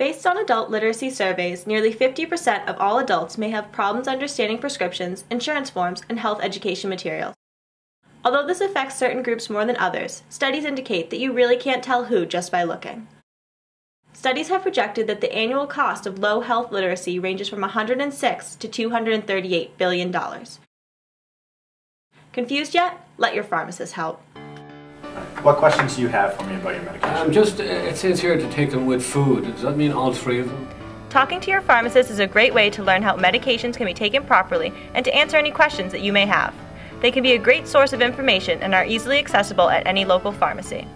Based on adult literacy surveys, nearly 50% of all adults may have problems understanding prescriptions, insurance forms, and health education materials. Although this affects certain groups more than others, studies indicate that you really can't tell who just by looking. Studies have projected that the annual cost of low health literacy ranges from $106 to $238 billion. Confused yet? Let your pharmacist help. What questions do you have for me about your medication? It says here to take them with food. Does that mean all three of them? Talking to your pharmacist is a great way to learn how medications can be taken properly and to answer any questions that you may have. They can be a great source of information and are easily accessible at any local pharmacy.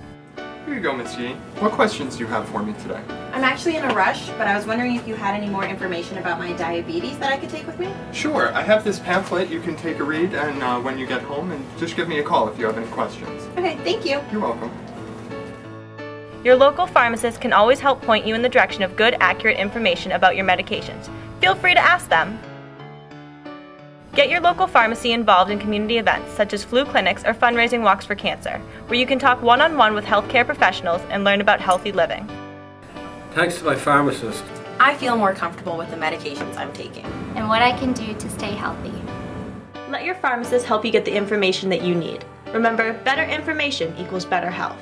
Here you go, Miss Jean. What questions do you have for me today? I'm actually in a rush, but I was wondering if you had any more information about my diabetes that I could take with me? Sure. I have this pamphlet you can take a read, and when you get home, and just give me a call if you have any questions. Okay, thank you. You're welcome. Your local pharmacist can always help point you in the direction of good, accurate information about your medications. Feel free to ask them. Get your local pharmacy involved in community events such as flu clinics or fundraising walks for cancer, where you can talk one-on-one with healthcare professionals and learn about healthy living. Thanks to my pharmacist, I feel more comfortable with the medications I'm taking and what I can do to stay healthy. Let your pharmacist help you get the information that you need. Remember, better information equals better health.